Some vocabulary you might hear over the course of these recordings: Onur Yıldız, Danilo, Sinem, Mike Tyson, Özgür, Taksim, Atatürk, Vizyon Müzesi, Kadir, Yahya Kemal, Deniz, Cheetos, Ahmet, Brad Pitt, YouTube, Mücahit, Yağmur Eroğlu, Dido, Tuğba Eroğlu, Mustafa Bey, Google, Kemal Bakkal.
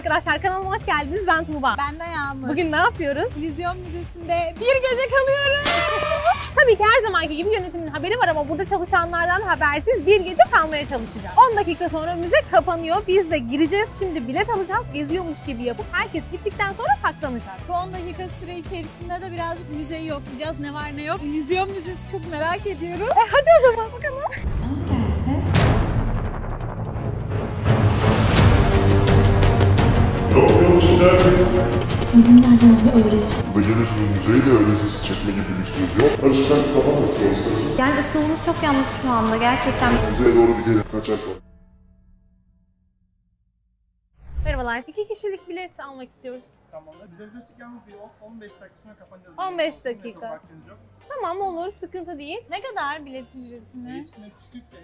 Arkadaşlar kanalıma hoş geldiniz. Ben Tuğba. Ben de Yağmur. Bugün ne yapıyoruz? Vizyon Müzesi'nde bir gece kalıyoruz. Tabii ki her zamanki gibi yönetimin haberi var ama burada çalışanlardan habersiz bir gece kalmaya çalışacağız. 10 dakika sonra müze kapanıyor. Biz de gireceğiz. Şimdi bilet alacağız. Geziyormuş gibi yapıp herkes gittikten sonra saklanacağız. Bu 10 dakika süre içerisinde de birazcık müzeyi yoklayacağız. Ne var ne yok. Vizyon Müzesi çok merak ediyoruz. Hadi o zaman bakalım. Nereden onu öğreneceğim? Geliyorsunuz müzeyi de öyle sesi çekme gibi lüksünüz yok. Ayrıca sen kafam atıyor istersen. Yani ısınımız çok yalnız şu anda gerçekten. Müzeye doğru bir gelin kaçak var. Merhabalar. 2 kişilik bilet almak istiyoruz. Tamam. Bize müzesi yalnız bir 15 dakika sonra kapanacağız. 15 dakika. Tamam olur. Sıkıntı değil. Ne kadar bilet ücretini? Bilet ücretine 340 TL.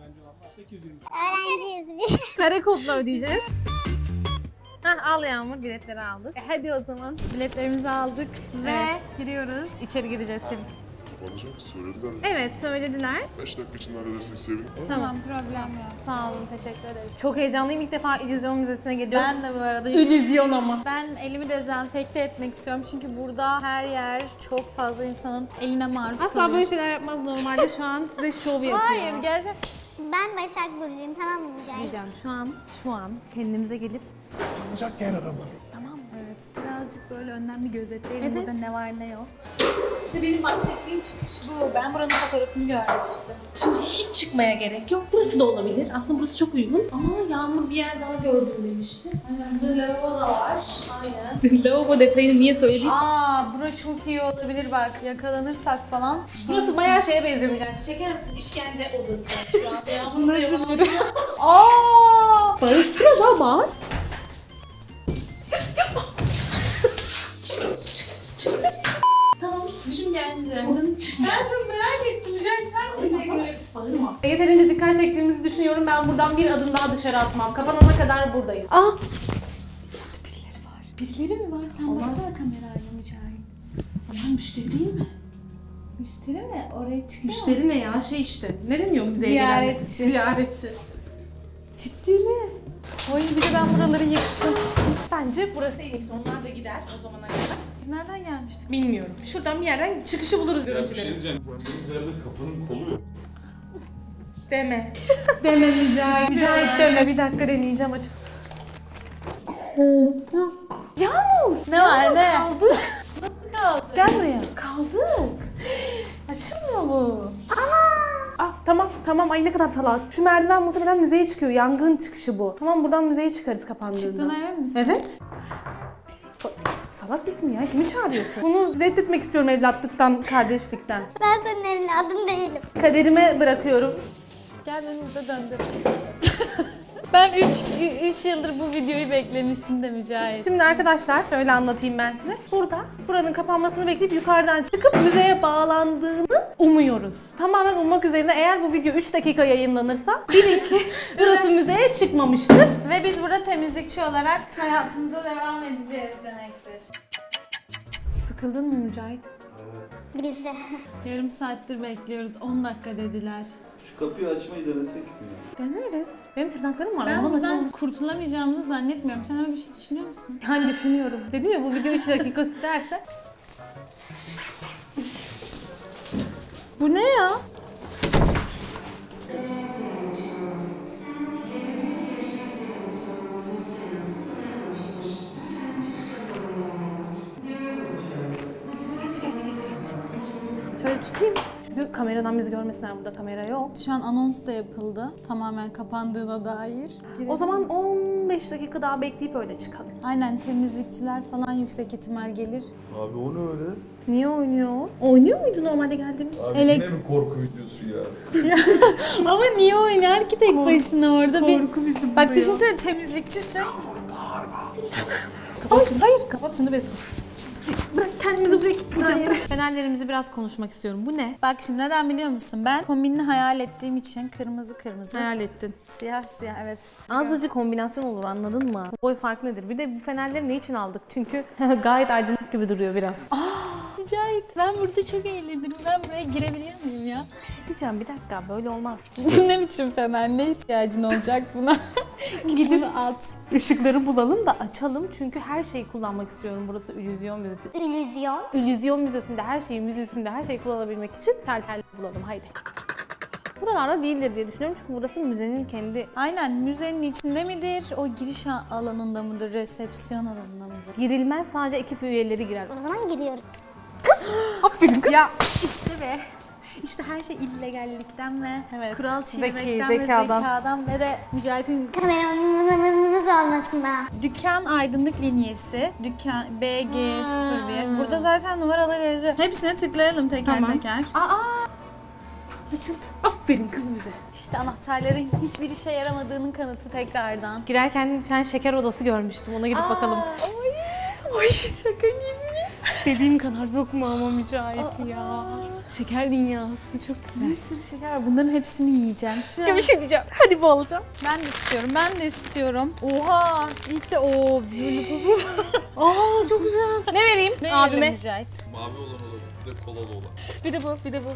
Öğrenci olanlar 820 TL. Öğrenciyiz. Kare kodla ödeyeceğiz. Hah, al Yağmur, biletleri aldık. Hadi o zaman. Biletlerimizi aldık ve giriyoruz. İçeri gireceğiz şimdi. Kapanacak, söylediler mi? Evet, söylediler. 5 dakika içinde halledersek sevinirim. Tamam, problem yok. Sağ olun, teşekkür ederiz. Çok heyecanlıyım, ilk defa İllüzyon Müzesi'ne geliyorum. Ben de bu arada. İllüzyon ama. Ben elimi dezenfekte etmek istiyorum çünkü burada her yer çok fazla insanın eline maruz kalıyor. Asla böyle şeyler yapmaz normalde, şu an size şov yapıyor. Hayır, gerçekten. Ben Başak Burcu'yum, tamam mı Mücahit? Şu an kendimize gelip... Çalacak yer aramalı. Tamam mı? Evet, birazcık böyle önden bir gözetleyelim burada ne var ne yok. İşte benim bahsettiğim çıkış bu. Ben buranın fotoğrafını görmüştüm. Şimdi hiç çıkmaya gerek yok. Burası da olabilir. Aslında burası çok uygun. Ama Yağmur bir yer daha gördüm demişti. Aynen, burada lavabo da var. Aynen. Lavabo detayını niye söyledin? Burası çok iyi olabilir bak. Yakalanırsak falan. Burası bayağı şeye benziyor Mücahit. Çeker misin? İşkence odası. Şu an Yağmur da yapamıyor. Bağır biraz daha bağır. Ben çok merak ettim. Mücahit sen mi diye göre bağırma. Yeterince dikkat çektiğimizi düşünüyorum. Ben buradan bir adım daha dışarı atmam. Kapanana kadar buradayım. Birileri var. Birileri mi var? Sen baksana kamerayla Mücahit. Aman müşteri değil mi? Müşteri mi? Oraya çıkıyor. Müşteri ne ya? Şey işte. Ne deniyor müzeye gelen? Ziyaretçi. Ziyaretçi. Ciddi mi? Oy bir de ben buraları yıktım. Bence burası en iyisi. Onlar da gider o zamana kadar. Biz nereden gelmiştik? Bilmiyorum. Şuradan bir yerden çıkışı buluruz görüntüleri. Bir şey diyeceğim. Gördüğünüz yerde kapının kolu yok. Deme. Deme Mücahit. Mücahit deme. Bir dakika deneyeceğim açık. Yağmur! Ne var ne? Kaldık. Nasıl kaldık? Gel buraya. Kaldık. Açılmıyor bu. Tamam ay ne kadar salaz. Şu merdiven muhtemelen müzeye çıkıyor. Yangın çıkışı bu. Tamam buradan müzeye çıkarız kapandığında. Çıktığına emin misin? Evet. Salak mısın ya? Kimi çağırıyorsun? Bunu reddetmek istiyorum evlatlıktan, kardeşlikten. Ben senin evladın değilim. Kaderime bırakıyorum. Gel beni burada döndür. Ben 3 yıldır bu videoyu beklemişim de Mücahit. Şimdi arkadaşlar şöyle anlatayım ben size. Burada buranın kapanmasını bekleyip yukarıdan çıkıp müzeye bağlandığını umuyoruz. Tamamen ummak üzerine eğer bu video 3 dakika yayınlanırsa bilin ki burası müzeye çıkmamıştır. Ve biz burada temizlikçi olarak hayatımıza devam edeceğiz demektir. Sıkıldın mı Mücahit? Evet. Biz de. Yarım saattir bekliyoruz. 10 dakika dediler. Şu kapıyı açmayı denesek mi? Deneriz. Benim tırnaklarım var. Ben buradan kurtulamayacağımızı zannetmiyorum. Sen öyle bir şey düşünüyor musun? Yani düşünüyorum. Dedim ya bu video 3 dakika sürerse. Bu ne ya? Geç. Şöyle tutayım. Kameradan bizi görmesinler, burada kamera yok. Şu an anons da yapıldı. Tamamen kapandığına dair. O zaman 15 dakika daha bekleyip öyle çıkalım. Aynen, temizlikçiler falan yüksek ihtimal gelir. Abi o ne öyle? Niye oynuyor? Oynuyor muydu normalde geldiğimiz? Abi yine mi korku videosu ya? Ama niye oynar ki tek başına orada? Korku bizi buluyor. Bak düşünsene temizlikçisin. Yağmur bağırma. Hayır kapat şunu be sus. Bırak kendimizi buraya kilitleyeceğim. Fenerlerimizi biraz konuşmak istiyorum. Bu ne? Bak şimdi neden biliyor musun? Ben kombinini hayal ettiğim için kırmızı. Hayal ettin. Siyah evet. Azıcık kombinasyon olur anladın mı? Boy fark nedir? Bir de bu fenerleri ne için aldık? Çünkü gayet aydınlık gibi duruyor biraz. Mücahit, ben burada çok eğlendim. Ben buraya girebiliyor muyum ya? Bir şey diyeceğim, bir dakika, böyle olmaz. Ne biçim fener, ne ihtiyacın olacak buna? Gidip at. Işıkları bulalım da açalım çünkü her şeyi kullanmak istiyorum. Burası illüzyon müzesi. İllüzyon? İllüzyon müzesinde her şeyi, müzesinde her şeyi kullanabilmek için tel bulalım, haydi. Buralarda değildir diye düşünüyorum çünkü burası müzenin kendi... Aynen, müzenin içinde midir, o giriş alanında mıdır, resepsiyon alanında mıdır? Girilmez, sadece ekip üyeleri girer. O zaman gidiyoruz. Kız! Aferin kız! Ya işte be! İşte her şey illegallikten ve evet, kural çiğnemekten ve zekadan ve de Mücahit'in kameramız olmasından. Dükkan aydınlık linyesi, dükkan BG01. Burada zaten numaralar aracı. Hepsine tıklayalım teker teker. Aa! Açıldı. Aferin kız bize. İşte anahtarların hiçbir işe yaramadığının kanıtı tekrardan. Girerken bir tane şeker odası görmüştüm, ona gidip bakalım. Oy, şaka gibi. Dediğim kadar yok mu ama Mücahit ya. Şeker dünyası çok güzel. Bir sürü şeker var. Bunların hepsini yiyeceğim. Ya bir şey diyeceğim. Hadi bu alacağım. Ben de istiyorum. Ben de istiyorum. Oha! İlk de o böyle. Aa çok güzel. Ne vereyim? Ne abime? Mücahit. Mavi olan olur. Bir de kolalı olan. Bir de bu, bir de bu.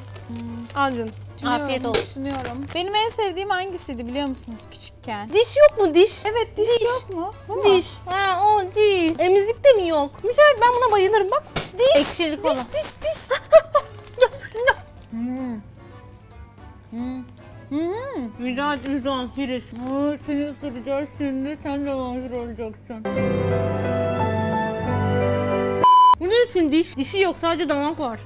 Al canım. Afiyet olsun. Düşünüyorum. Benim en sevdiğim hangisiydi biliyor musunuz küçükken? Diş yok mu diş? Evet diş yok mu? Bu diş. Mu? Ha o diş. Emizlik de mi yok? Mücahit ben buna bayılırım bak. Diş. Ekşilik olan. Diş. Mücahit yüzden firiş. Seni ısıracağız şimdi, sen de mahzur olacaksın. Bu ne için diş? Dişi yok, sadece damak var.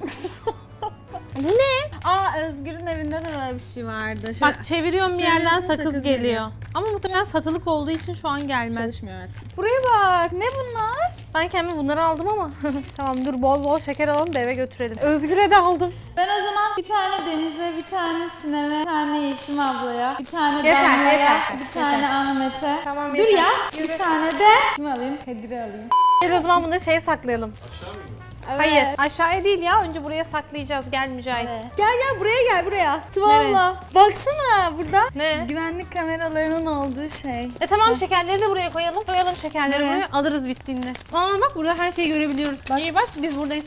Bu ne? Aa Özgür'ün evinde de böyle bir şey vardı. Şöyle bak çeviriyorum, bir yerden sakız geliyor. Ama muhtemelen satılık olduğu için şu an gelmez. Çalışmıyor artık. Buraya bak, ne bunlar? Ben kendim bunları aldım ama. Tamam dur, bol bol şeker alalım da eve götürelim. Özgür'e de aldım. Ben o zaman bir tane Deniz'e, bir tane Sinem'e, bir tane Yeşim ablaya, bir tane Danilo'ya, bir tane Ahmet'e. Tamam, dur yeter. Ya, bir tane de kim alayım? Kadir'i alayım. O zaman bunları şeye saklayalım. Aşağı mı? Evet. Hayır, aşağıya değil ya. Önce buraya saklayacağız. Gel Mücahit. Evet. Gel buraya. Valla. Evet. Baksana burada. Ne? Güvenlik kameralarının olduğu şey. Tamam ha. Şekerleri de buraya koyalım. Koyalım şekerleri buraya. Alırız bittiğinde. Aa bak burada her şeyi görebiliyoruz. Bak. İyi bak biz buradayız.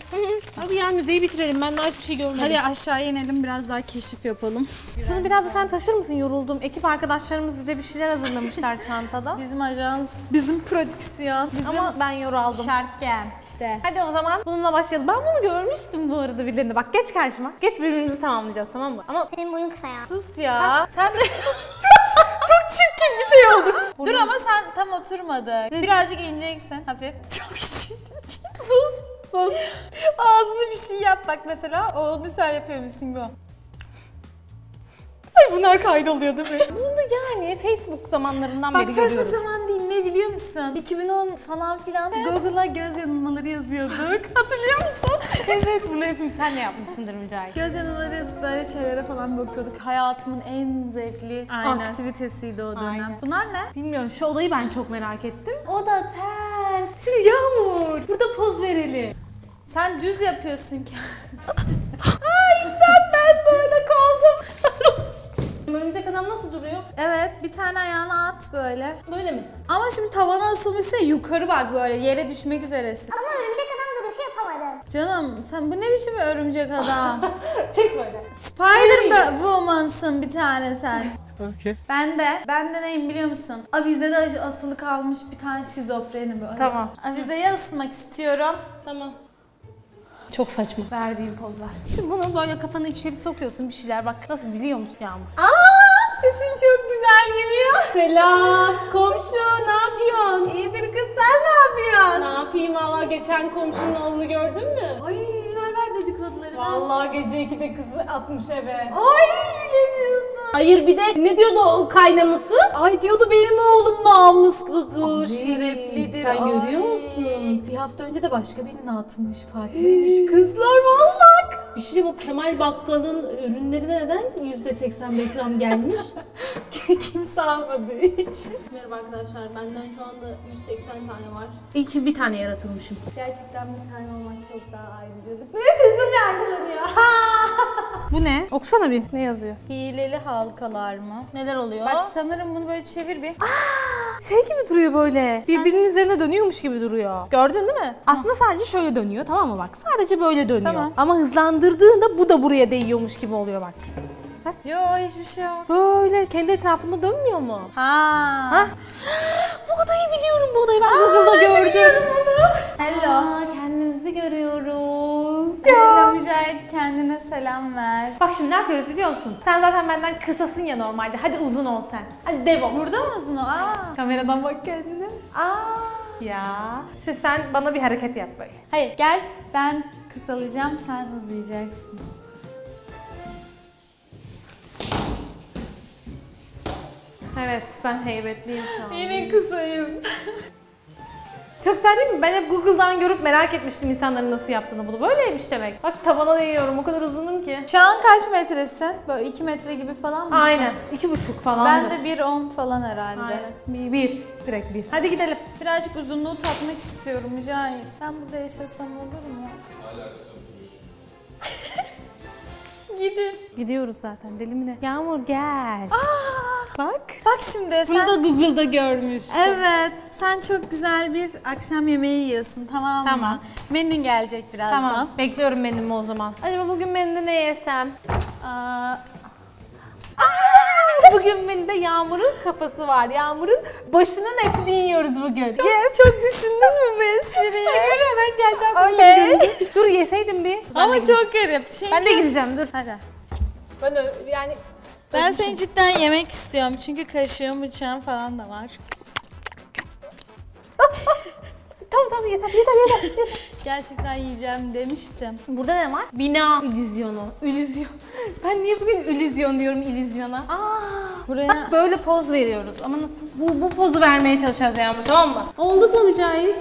Abi ya müzeyi bitirelim. Ben daha hiçbir şey görmedim. Hadi aşağıya inelim, biraz daha keşif yapalım. Şunu biraz da sen taşır mısın? Yoruldum. Ekip arkadaşlarımız bize bir şeyler hazırlamışlar çantada. Bizim ajans, bizim prodüksiyon. Bizim... Ama ben yoraldım. Şartgen işte. Hadi o zaman bunun başlayalım. Ben bunu görmüştüm bu arada birilerinde. Bak geç karşıma. Geç, birbirimizi tamamlayacağız, tamam mı? Ama senin boyun kısa ya. Sus ya. Ha? Sen de çok çirkin bir şey oldu. Dur ama sen tam oturmadı. Birazcık ineceksin hafif. Çok çirkin. Sus. Ağzını bir şey yap bak mesela. Onu sen yapıyormuşsun gibi. Ay bunlar kaydoluyor değil mi? Bunu yani Facebook zamanlarından bak, beri görüyorum. Bak Facebook zaman değil, ne biliyor musun? 2010 falan filan Google'a göz yanılmaları yazıyorduk. Hatırlıyor musun? Evet bunu hepimiz sen de yapmışsındır Mücahit. Göz yanılmaları yazıp böyle şeylere falan bakıyorduk. Hayatımın en zevkli aktivitesiydi o dönem. Aynen. Bunlar ne? Bilmiyorum, şu odayı ben çok merak ettim. O da ters. Şimdi Yağmur burada poz verelim. Sen düz yapıyorsun ki. Ay imdat, ben böyle kaldım. Örümcek adam nasıl duruyor? Evet, bir tane ayağını at böyle. Böyle mi? Ama şimdi tavana asılmışsa yukarı bak böyle, yere düşmek üzeresin. Ama örümcek adam duruşu yapamadım. Canım sen bu ne biçim örümcek adam? Çek böyle. Spider Woman'sın bir tane sen. Okay. Ben de neyim biliyor musun? Avizede asılı kalmış bir tane şizofrenim böyle. Tamam. Avizeye asılmak istiyorum. Tamam. Çok saçma. Verdiğim pozlar. Şimdi bunu böyle kafanı içeri sokuyorsun bir şeyler. Bak nasıl biliyor musun Yağmur? Aa, sesin çok güzel geliyor. Selam komşu, ne yapıyorsun? İyidir kız, sen ne yapıyorsun? Ne yapayım valla, geçen komşunun oğlunu gördün mü? Ay ver dedikoduları. Valla gece 2'de kızı atmış eve. Ay ne diyorsun? Hayır bir de ne diyordu o kaynanası? Ay diyordu benim oğlum namusludur, şereflidir. Sen görüyor musun? Bir hafta önce de başka birine atmış, farklıymış. Kızlar valla kız. İşte bu Kemal Bakkal'ın ürünlerine neden %85 zam gelmiş? Kimse almadı hiç. Merhaba arkadaşlar, benden şu anda 180 tane var. İyi ki bir tane yaratılmışım. Gerçekten bir tane olmak çok daha ayrıcalık. Ve sesim yankılanıyor. Bu ne? Okusana bir. Ne yazıyor? Hileli halkalar mı? Neler oluyor? Bak sanırım bunu böyle çevir bir. Aa! Şey gibi duruyor böyle. Birbirinin üzerine dönüyormuş gibi duruyor. Gördün değil mi? Aslında sadece şöyle dönüyor, tamam mı bak? Sadece böyle dönüyor. Tamam. Ama hızlandırdığında bu da buraya değiyormuş gibi oluyor bak. Bak. Yo hiçbir şey yok. Böyle kendi etrafında dönmüyor mu? Ha. Bu odayı biliyorum, bu odayı ben Google'da gördüm. Hello. Kendimizi görüyoruz. Hello Mücahit, kendine selam ver. Bak şimdi ne yapıyoruz biliyor musun? Sen zaten benden kısasın ya normalde. Hadi uzun ol sen. Hadi dev ol. Burada mı uzun ol? Kameradan bak kendine. Ya. Şimdi sen bana bir hareket yap bak. Hayır gel, ben kısalacağım, sen uzayacaksın. Evet, ben heybetliyim şu an. Yine kısayım. Çok güzel değil mi? Ben hep Google'dan görüp merak etmiştim insanların nasıl yaptığını bunu. Böyleymiş demek. Bak tavana değiyorum, o kadar uzunum ki. Şu an kaç metresin? Böyle 2 metre gibi falan mısın? Aynen, 2,5 falan. Ben de 1,10 falan herhalde. Aynen, 1, direkt 1. Hadi gidelim. Birazcık uzunluğu tatmak istiyorum Mücahit. Sen burada yaşasam olur mu? Alakası buluyorsun. Gidin. Gidiyoruz zaten, deli mi ne? Yağmur gel. Bak. Bak şimdi sen... Bunu da Google'da görmüştüm. Evet. Sen çok güzel bir akşam yemeği yiyorsun, tamam mı? Tamam. Menün gelecek birazdan. Tamam. Bekliyorum menümü o zaman. Acaba bugün menüde ne yesem? Bugün menüde Yağmur'un kafası var. Yağmur'un başının etini yiyoruz bugün. Çok, çok düşündün mü bu espriyi? Hayır hemen geleceğim. Dur yeseydim bir. Ama çok garip çünkü... Ben de gireceğim dur. Hadi. Ben yani... Ben seni cidden yemek istiyorum çünkü kaşığım, bıçağım falan da var. Tamam yeter. Gerçekten yiyeceğim demiştim. Burada ne var? Bina illüzyonu. İllüzyon. Ben niye bugün illüzyon diyorum illüzyona? Buraya... Bak böyle poz veriyoruz ama nasıl? Bu pozu vermeye çalışacağız Yağmur, tamam mı? Olduk mu Mücahit?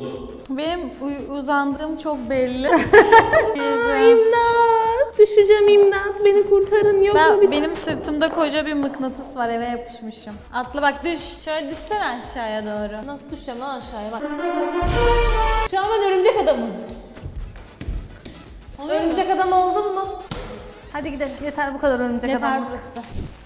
Oldu. Benim uzandığım çok belli. İmdat! Düşeceğim imdat! Beni kurtarın yok mu bir... Benim sırtımda koca bir mıknatıs var, eve yapışmışım. Atla bak düş! Şöyle düşsene aşağıya doğru. Nasıl düşeceğim lan aşağıya bak. Şu an ben örümcek adamım. Örümcek adam oldun mu? Hadi gidelim. Yeter bu kadar örümcek adam. Yeter burası.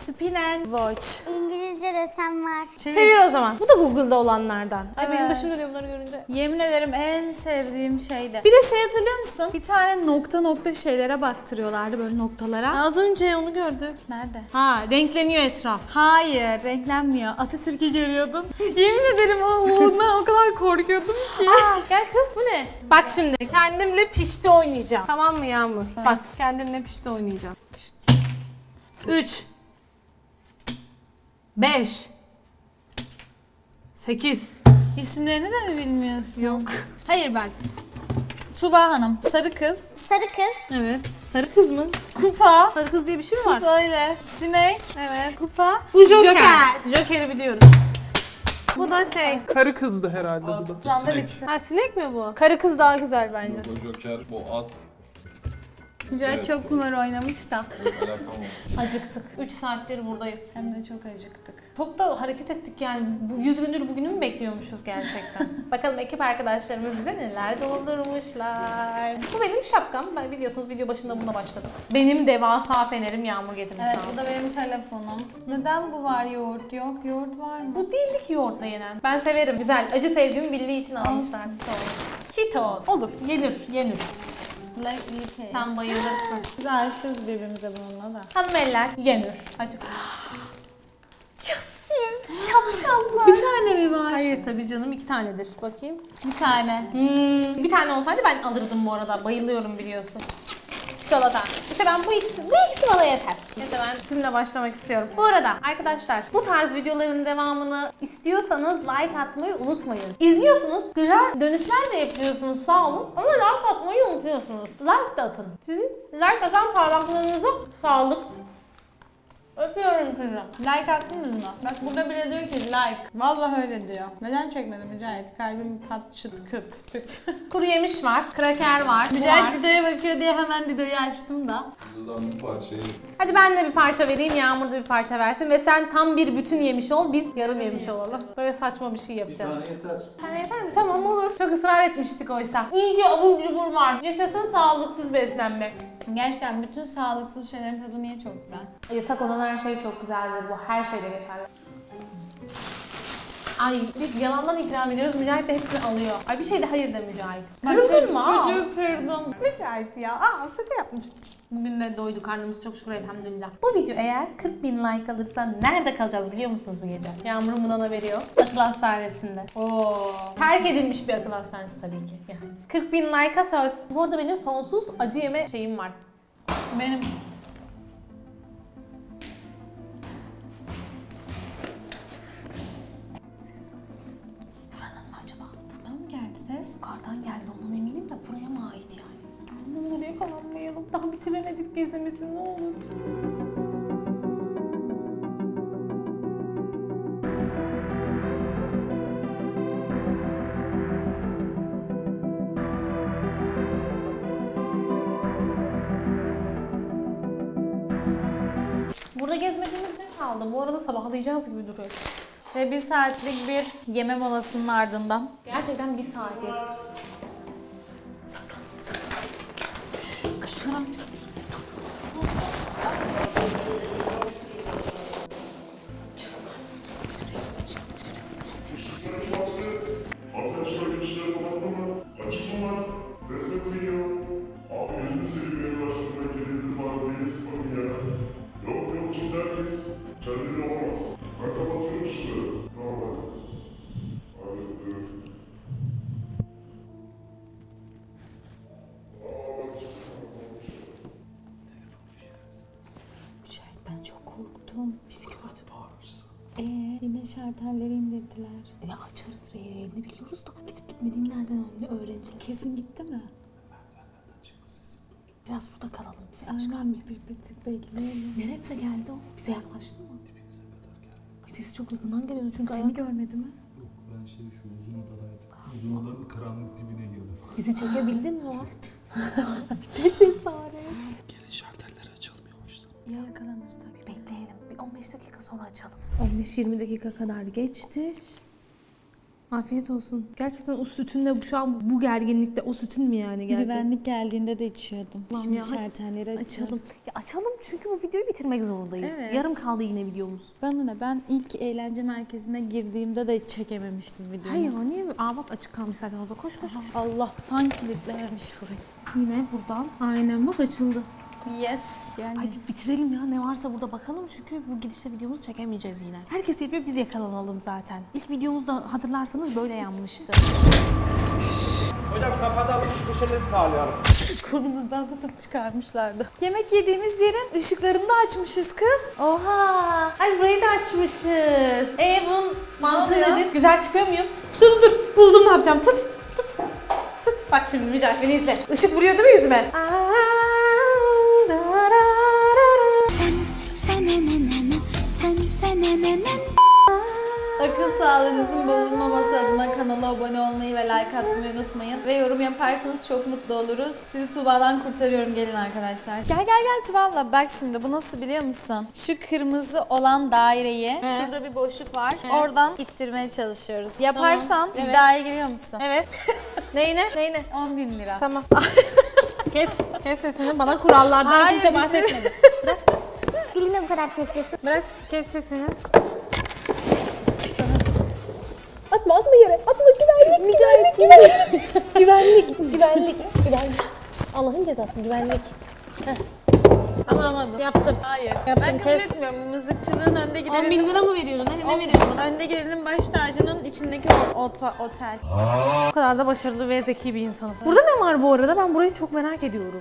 Spin and watch. İngilizce desen var. Çevir o zaman. Bu da Google'da olanlardan. Evet. Ay benim başım dönüyor bunları görünce. Yemin ederim en sevdiğim şeydi. Bir de şey hatırlıyor musun? Bir tane nokta nokta şeylere baktırıyorlardı böyle noktalara. Az önce onu gördük. Nerede? Renkleniyor etraf. Hayır renklenmiyor. Atatürk'ü görüyordum. Yemin ederim ondan o kadar korkuyordum ki. Gel kız bu ne? Bak şimdi kendimle pişti oynayacağım. Tamam mı Yağmur? Evet. Bak kendimle pişti oynayacağım. 3 5 8. İsimlerini de mi bilmiyorsun? Yok. Hayır bak. Tuğba Hanım, sarı kız. Sarı kız. Evet. Sarı kız mı? Kupa. Sarı kız diye bir şey mi var? Sus öyle. Sinek. Evet. Kupa. Bu Joker. Joker'i biliyoruz. Bu da şey. Karı kızdı herhalde bu da. Sinek. Sinek mi bu? Karı kız daha güzel bence. Bu Joker, bu as. Mücahit evet, çok kumar oynamış da. Acıktık. 3 saattir buradayız. Hem de çok acıktık. Çok da hareket ettik yani. 100 gündür bugünü mü bekliyormuşuz gerçekten? Bakalım ekip arkadaşlarımız bize neler doldurmuşlar. Bu benim şapkam. Ben biliyorsunuz video başında bununla başladım. Benim devasa fenerim Yağmur getirmiş. Evet bu da benim telefonum. Neden bu var yoğurt yok? Yoğurt var mı? Bu değildi ki yoğurtla yenen. Ben severim. Güzel. Acı sevdiğimi bildiği için almışlar. Cheetos. Olur. Yenir. Sen bayılırsın. Biz aşığız birbirimize bununla da. Hanımeller yenir. Hadi. Şapşallar. Bir tane mi var? Hayır tabii canım, 2 tanedir. Bakayım. Bir tane. Bir tane olsaydı ben alırdım bu arada. Bayılıyorum biliyorsun. Çikolata. İşte ben bu ikisi bana yeter. Neyse ben sizinle başlamak istiyorum. Bu arada arkadaşlar bu tarz videoların devamını istiyorsanız like atmayı unutmayın. İzliyorsunuz, güzel dönüşler de yapıyorsunuz sağ olun ama like atmayı unutuyorsunuz. Like de atın. Sizin like atan parmaklarınıza sağlık. Öpüyorum sizi. Like attınız mı? Bak burada bile diyor ki like. Vallahi öyle diyor. Neden çekmedim Mücahit? Kalbim pat çıt kıt pıt. Kuru yemiş var, kraker var. Mücahit Dido'ya bakıyor diye hemen Dido'yu açtım da. Dido'dan bir parçayı. Hadi ben de bir parça vereyim, Yağmur da bir parça versin ve sen tam bir bütün yemiş ol, biz yarım yemiş olalım. Böyle saçma bir şey yapacağız. Bir tane yeter. Bir tane yeter mi? Tamam olur. Çok ısrar etmiştik oysa. İyi ki abur cubur var. Yaşasın sağlıksız beslenme. Gerçekten bütün sağlıksız şeylerin tadı niye çok güzel? Yasak olan her şey çok güzeldir bu, her şeyde geçerli. Ay biz yalandan ikram ediyoruz. Mücahit de hepsini alıyor. Ay bir şey de hayır de Mücahit. Kırdın mı? Çocuğu kırdın. Mücahit ya. Aa şaka yapmıştım. Bugün de doydu karnımız çok şükür elhamdülillah. Bu video eğer 40.000 like alırsa nerede kalacağız biliyor musunuz bu gece? Yağmur'un bundan haberi yok. Akıl hastanesinde. Oo. Terk edilmiş bir akıl hastanesi tabii ki. Yani. 40.000 like'a söz. Bu arada benim sonsuz acı yeme şeyim var. Benim. Ses. Buradan mı acaba? Buradan mı geldi ses? Yukarıdan geldi ondan eminim de buraya mı ait yani? Bunun nereye kalanmayalım? Daha bitiremedik gezimizi ne olur. Burada gezmediğimiz ne kaldı? Bu arada sabahlayacağız gibi duruyor. Ve bir saatlik bir yeme molasının ardından. Gerçekten bir saatlik. Saklan, saklan. Kaşınlarım. Şartelleri indirdiler. Ya açarız reylerini biliyoruz da gidip gitmediğin nereden öğreneceğiz? Kesin gitti mi? Merdivenlerden çıkma sesi. Biraz burada kalalım. Ses çıkarmıyor. Bir bekleyelim. Nereye geldi o? Bize yaklaştı mı? Dibimize kadar geldi. Sesi çok yakından geliyordu çünkü. Seni görmedi mi? Yok ben şu uzun odadaydım. Uzun odanın karanlık dibine girdim. Bizi çekebildin mi o? Çektim. Ne cesaret. Gelin şartelleri açalım yavaştan. Ya yakalanırsak. Bir bekleyelim. 15 dakika sonra açalım. 15-20 dakika kadar geçti. Afiyet olsun. Gerçekten o sütünle şu an bu gerginlikte o sütün mü yani gerçekten? Güvenlik geldiğinde de içiyordum. Tamam, şimdi şartelleri açalım. Ya açalım çünkü bu videoyu bitirmek zorundayız. Evet. Yarım kaldı yine videomuz. Bana ne ben ilk eğlence merkezine girdiğimde de çekememiştim videoyu. Hayır ya niye? Aa bak açık kalmış zaten orada. Koş koş koş. Allah'tan kilitlememiş burayı. Yine buradan. Aynen bak açıldı. Yes. Yani. Hadi bitirelim ya ne varsa burada bakalım çünkü bu gidişle videomuzu çekemeyeceğiz yine. Herkes yapıyor biz yakalanalım zaten. İlk videomuzda hatırlarsanız böyle yanmıştı. Hocam kapatalım bu şeyleri sağlayalım. Kolumuzdan tutup çıkarmışlardı. Yemek yediğimiz yerin ışıklarını da açmışız kız. Oha. Ay burayı da açmışız. Bunun mantığı nedir? Güzel çıkıyor muyum? Dur dur dur buldum ne yapacağım tut tut tut. Bak şimdi Mücahit beni izle. Işık vuruyor değil mi yüzüme? Aa. Akıl sağlığınızın bozulmaması adına kanala abone olmayı ve like atmayı unutmayın. Ve yorum yaparsanız çok mutlu oluruz. Sizi Tuğba'dan kurtarıyorum gelin arkadaşlar. Gel gel gel Tuğba abla bak şimdi bu nasıl biliyor musun? Şu kırmızı olan daireyi şurada bir boşluk var. Oradan ittirmeye çalışıyoruz. Yaparsan tamam. İddiaya giriyor musun? Evet. Neyine? Neyine? 10.000 lira. Tamam. Kes sesini bana kurallardan hayır, kimse bahsetmedi. Bilmem bu kadar sessiz. Bırak kes sesini. Atma atma yere. Atma güvenlik güvenlik güvenlik. Güvenlik. Allah'ın cezası güvenlik. Heh. Tamam yaptım. Hayır. Yaptım, ben kabul etmiyorum. Mızıkçının önde gidelim. 10.000 lira mı veriyordun? Ne veriyordun? Önde gidelim baş tacının içindeki otel. O kadar da başarılı ve zeki bir insanım. Burada ne var bu arada? Ben burayı çok merak ediyorum.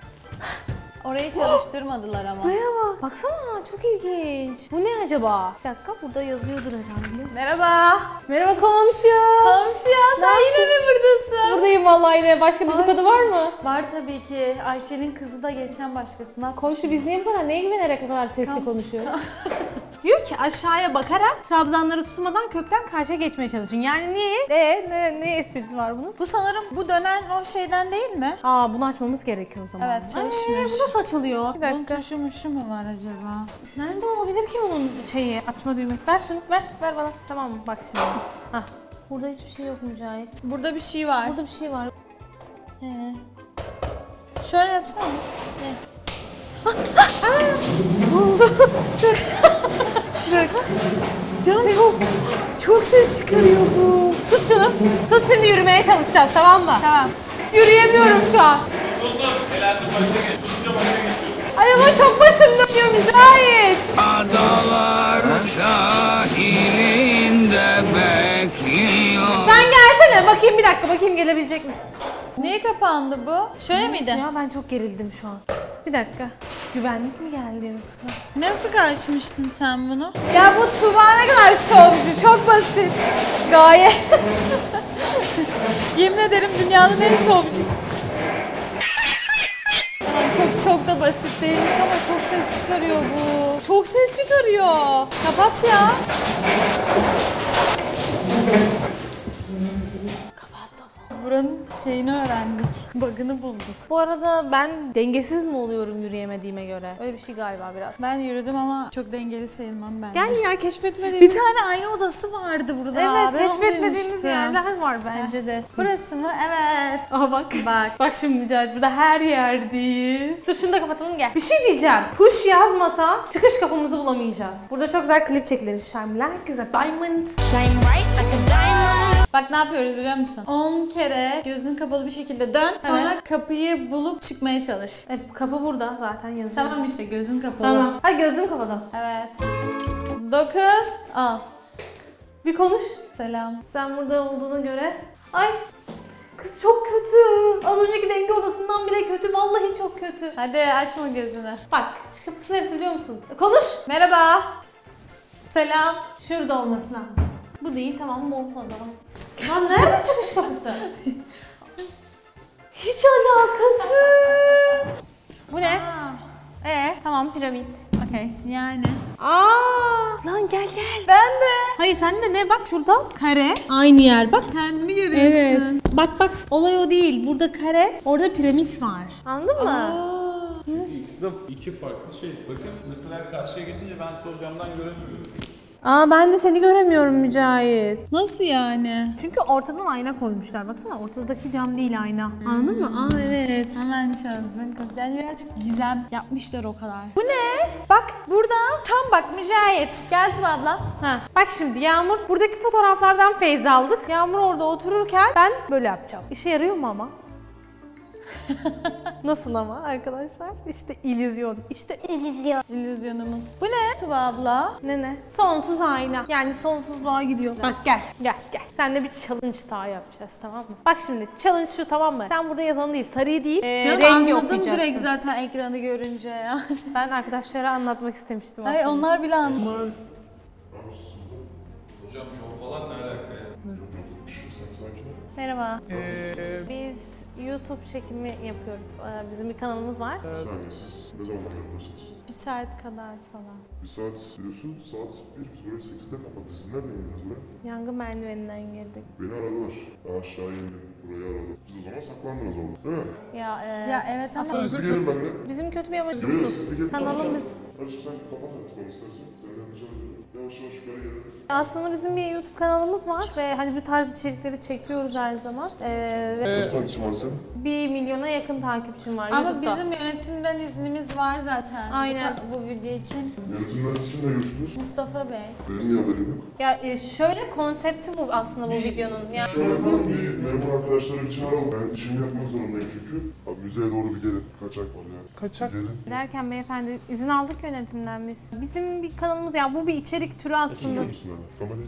Orayı çalıştırmadılar ama. Buraya bak. Baksana çok ilginç. Bu ne acaba? Bir dakika burada yazıyordur herhalde. Merhaba. Merhaba komşu. Komşu ya sen yine mi buradasın? Buradayım vallahi yine. Başka dedikodu var mı? Var tabii ki. Ayşe'nin kızı da geçen başkasına. Komşu biz niye bu kadar neye güvenerek bu kadar sesli konuşuyoruz? Diyor ki aşağıya bakarak trabzanları tutmadan kökten karşıya geçmeye çalışın. Yani niye? Ne esprisi var bunun? Bu sanırım bu dönen o şeyden değil mi? Aa bunu açmamız gerekiyor o zaman. Evet çalışmış. Ay, bu nasıl açılıyor? Bir dakika. Bunun tuşu mu var acaba? Nerede olabilir ki onun şeyi açma düğmesi? Ver şunu ver bana. Tamam bak şimdi. Hah. Burada hiçbir şey yok Mücahit. Burada bir şey var. Burada bir şey var. Şöyle yapsana. Buldum. Look. Canım çok ses çıkarıyor bu. Tut şunu. Tut, şimdi yürümeye çalışacağız, tamam mı? Tamam. Yürüyemiyorum şu an. Tuzlu. Elendi başa geç. Tuzlu başa geçiyorsun. Ay ama çok başım dönüyor Mücahit. Adalar sahilinde bekliyor. Sen gelsene. Bakayım bir dakika. Bakayım gelebilecek misin? Niye kapandı bu? Şöyle miydi? Ya ben çok gerildim şu an. Bir dakika. Güvenlik mi geldi yoksa? Nasıl kaçmıştın sen bunu? Ya bu Tuğba ne kadar şovcu, çok basit. Gayet. Yemin ederim dünyanın en şovcu. Çok da basit değilmiş ama çok ses çıkarıyor bu. Çok ses çıkarıyor. Kapat ya. Buranın şeyini öğrendik. Bug'ını bulduk. Bu arada ben dengesiz mi oluyorum yürüyemediğime göre? Öyle bir şey galiba biraz. Ben yürüdüm ama çok dengeli sayılmam ben. Gel ya, keşfetmediğimiz... Bir tane ayna odası vardı burada. Evet, keşfetmediğimiz yerler var bence de. Burası mı? Evet. Aha bak. Bak. Bak şimdi Mücahit, burada her yerdeyiz. Dur şunu da kapatalım, gel. Bir şey diyeceğim. Push yazmasa çıkış kapımızı bulamayacağız. Burada çok güzel klip çekilir. Shine like a diamond. Shine right like a diamond. Bak ne yapıyoruz biliyor musun? 10 kere gözün kapalı bir şekilde dön, sonra evet, kapıyı bulup çıkmaya çalış. Kapı burada zaten yazıyor. Tamam işte, gözün kapalı. Tamam. Ha, gözün kapalı. Evet. 9 al. Bir konuş. Selam. Sen burada olduğuna göre... Ay! Kız çok kötü. Az önceki denge odasından bile kötü. Vallahi çok kötü. Hadi açma gözünü. Bak, kapısı neresi biliyor musun? Konuş! Merhaba! Selam. Şurada olması lazım. Bu değil, tamam bu o zaman. Lan nerede çıkış kapısı? Hiç alakasız. Bu ne? Aa. Tamam, piramit. Okey. Yani. Aa! Lan gel gel. Ben de. Hayır sen de ne? Bak şurada kare. Aynı yer bak. Kendini görüyorsun. Evet. Bak bak, olay o değil. Burada kare, orada piramit var. Anladın mı? Aa. İkisi de iki farklı şey. Bakın mesela karşıya geçince ben sol camdan göremiyorum. Aa, ben de seni göremiyorum Mücahit. Nasıl yani? Çünkü ortadan ayna koymuşlar. Baksana, ortadaki cam değil ayna. Anladın mı? Aa evet. Hemen çözdün kız. Yani birazcık gizem yapmışlar o kadar. Bu ne? Bak burada tam bak Mücahit. Gel Tuğba abla. Ha. Bak şimdi Yağmur, buradaki fotoğraflardan feyz aldık. Yağmur orada otururken ben böyle yapacağım. İşe yarıyor mu ama? Nasıl ama arkadaşlar? İşte illüzyon. İşte illüzyon. İllüzyonumuz. Bu ne Tuğba abla? Ne? Sonsuz ayna. Yani sonsuzluğa gidiyor. Bak gel. Gel. Seninle bir challenge daha yapacağız, tamam mı? Bak şimdi challenge şu, tamam mı? Sen burada yazan değil, sarıyı değil, rengi okuyacaksın. Anladım direkt zaten ekranı görünce ya. Ben arkadaşlara anlatmak istemiştim aslında. Hayır, onlar bile anladı. Hocam şov falan ne alaka ya? Merhaba. Biz YouTube çekimi yapıyoruz. Bizim bir kanalımız var. Bir saniye, siz ne zaman yapıyorsunuz? Bir saat kadar falan. Bir saat diyorsun, saat 1. Biz burayı 8'de kapattık. Siz nereden geldiniz buraya? Yangın merdiveninden girdik. Beni aradılar. Aşağı indim, burayı aradım. Siz o zaman saklandınız orada, değil mi? Ya evet ama... Siz bir gelin benimle. Bizim kötü bir amacımız yok. Giriyoruz, bir gelin. Kanalımız. Karışım sen kapat artık onu istersen. Senden rica ediyorum. Aslında bizim bir YouTube kanalımız var ve hani bu tarz içerikleri çekiyoruz her zaman. Kaç takipçim var senin? 1 milyona yakın takipçim var ama YouTube'da. Bizim yönetimden iznimiz var zaten. Aynen. Bu video için. Yönetimden siz kimle görüştünüz? Mustafa Bey. Benim niye haberim yok? Ya şöyle konsepti bu aslında bu videonun. Yani şöyle yapalım, bir memur arkadaşları için aralım. Ben işimi yapmak zorundayım çünkü. Abi müzeye doğru bir gelin. Kaçak var yani. Kaçak? Gelin. Derken beyefendi izin aldık yönetimden biz. Bizim bir kanalımız, yani bu bir içerik türü aslında.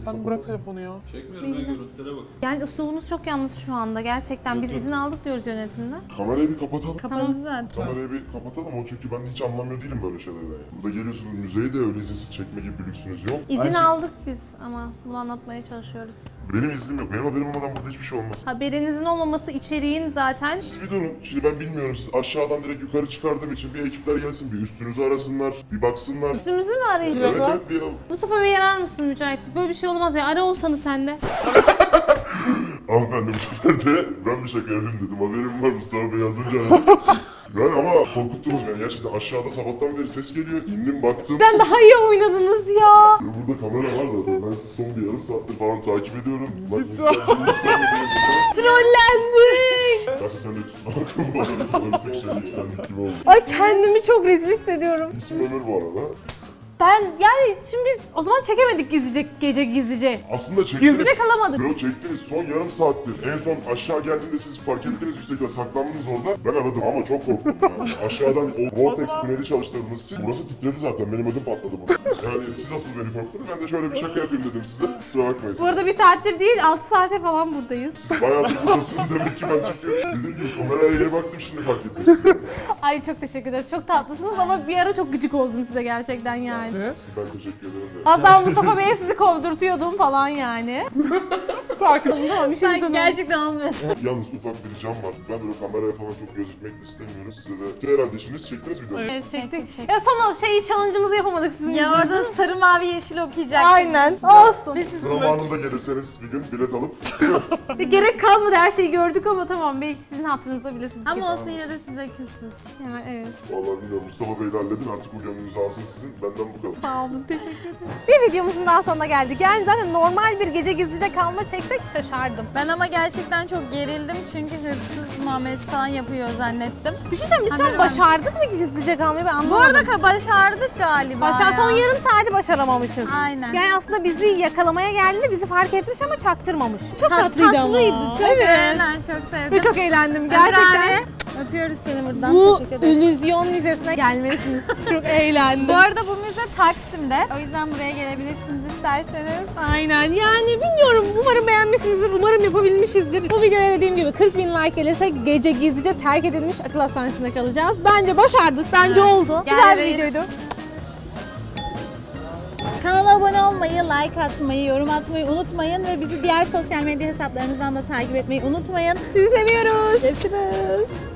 Sen bırak telefonu ya. Çekmiyorum, ben görüntülere bakıyorum. Yani üslubunuz çok yanlış şu anda gerçekten. Biz izin aldık diyoruz yönetimden. Kamerayı bir kapatalım. Kapalı zaten. Kamerayı bir kapatalım o, çünkü ben hiç anlamıyor değilim böyle şeylerden. Burada geliyorsunuz müzeye de öyle izinsiz çekme gibi bir lüksünüz yok. İzin aldık biz ama bunu anlatmaya çalışıyoruz. Benim iznim yok. Benim haberim olmadan burada hiçbir şey olmaz. Haberinizin olmaması içeriğin zaten. Siz bir durun. Şimdi ben bilmiyorum, siz aşağıdan direkt yukarı çıkardığım için bir ekipler gelsin, bir üstünüzü arasınlar, bir baksınlar. Üstümüzü mü arayacaklar? Evet diyelim. Mustafa Bey arar mısın Mücahit? Böyle bir şey olmaz ya. Ara olsanı sen de. Hanımefendi bu sefer de ben bir şaka yapayım dedim. Haberim var Mustafa Bey az önce aradım. Yani ama korkuttunuz beni gerçekten, aşağıda sabahtan beri ses geliyor, indim baktım. Sen daha iyi oynadınız ya. Burada kamera var zaten, ben sizi son bir yarım saattir falan takip ediyorum. Trollendik. Gerçekten sen de tutma bakma. Ay kendimi çok rezil hissediyorum. İsmim Ömür bu arada. Ben yani şimdi biz o zaman çekemedik gizlice. Aslında çektiniz. Gizlice kalamadık. Yo, çektiniz son yarım saattir. En son aşağı geldiğinde siz fark ettiniz, yüksekten saklandınız orada. Ben aradım ama çok korktum yani. Aşağıdan o vortex tüneli çalıştırdınız siz. Burası titredi zaten, benim ödüm patladı burada. Yani siz asıl beni korktunuz, ben de şöyle bir şaka yapayım dedim size. Kusura bakmayın. Bu arada bir saattir değil, 6 saate falan buradayız. Siz bayağı buradasınız demek ki, ben çünkü dediğim gibi kameraya iyi baktım, şimdi fark ettim size. Ay çok teşekkür ederim, çok tatlısınız ama bir ara çok gıcık oldum size gerçekten yani. Ben teşekkür ederim. Hatta Mustafa Bey'e sizi kovdurtuyordum falan yani. Sakin ol. Sen gerçekten anlamıyorsun. Yalnız ufak bir cam var. Ben böyle kameraya falan çok gözükmek de istemiyorum. Size de herhalde işiniz çektiniz bir daha. Evet çektik. Ya son challenge'ımızı yapamadık sizin için. Ya orada sarı mavi yeşil okuyacaktık. Aynen. Olsun. Zamanında gelirseniz bir gün bilet alıp. Gerek kalmadı, her şeyi gördük ama tamam, belki sizin hatırınıza bilet aldık. Ama olsun yine de size küsüz. Evet. Vallahi bilmiyorum, Mustafa Bey'le halledin artık, bu gönlünüzü alsın sizin. Benden bu kadar. Sağ olun, teşekkür ederim. Bir videomuzun daha sonuna geldik. Yani zaten normal bir gece gizlice kalma çeksek şaşardım. Ben ama gerçekten çok gerildim çünkü hırsız muamelesi falan yapıyor zannettim. Bir şey diyeceğim, biz şu an başardık mı gizlice kalmayı, ben anlamadım. Bu arada başardık galiba. Son yarım saati başaramamışız. Aynen. Yani aslında bizi yakalamaya geldiğinde bizi fark etmiş ama çaktırmamış. Çok tatlıydı ama. Çok evet. Aynen, çok sevdim. Ve çok eğlendim gerçekten. Öpüyoruz seni buradan. Bu Vizyon Müzesi'ne gelmesiniz. Çok eğlendim. Bu arada bu müze Taksim'de. O yüzden buraya gelebilirsiniz isterseniz. Aynen. Yani bilmiyorum. Umarım beğenmişsinizdir. Umarım yapabilmişizdir. Bu videoya dediğim gibi 40.000 like gelirse gece gizlice terk edilmiş akıl hastanesinde kalacağız. Bence başardık. Bence evet, oldu. Güzel bir videoydu. Kanala abone olmayı, like atmayı, yorum atmayı unutmayın ve bizi diğer sosyal medya hesaplarımızdan da takip etmeyi unutmayın. Sizi seviyoruz. Görüşürüz.